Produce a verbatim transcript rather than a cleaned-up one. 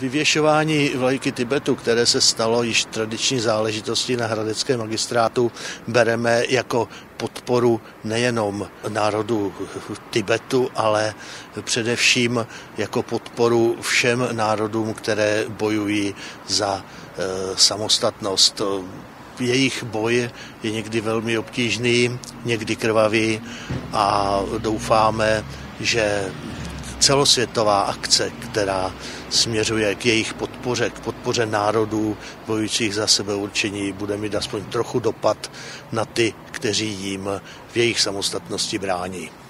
Vyvěšování vlajky Tibetu, které se stalo již tradiční záležitostí na hradeckém magistrátu, bereme jako podporu nejenom národu Tibetu, ale především jako podporu všem národům, které bojují za samostatnost. Jejich boj je někdy velmi obtížný, někdy krvavý a doufáme, že celosvětová akce, která směřuje k jejich podpoře, k podpoře národů bojujících za sebeurčení, bude mít aspoň trochu dopad na ty, kteří jim v jejich samostatnosti brání.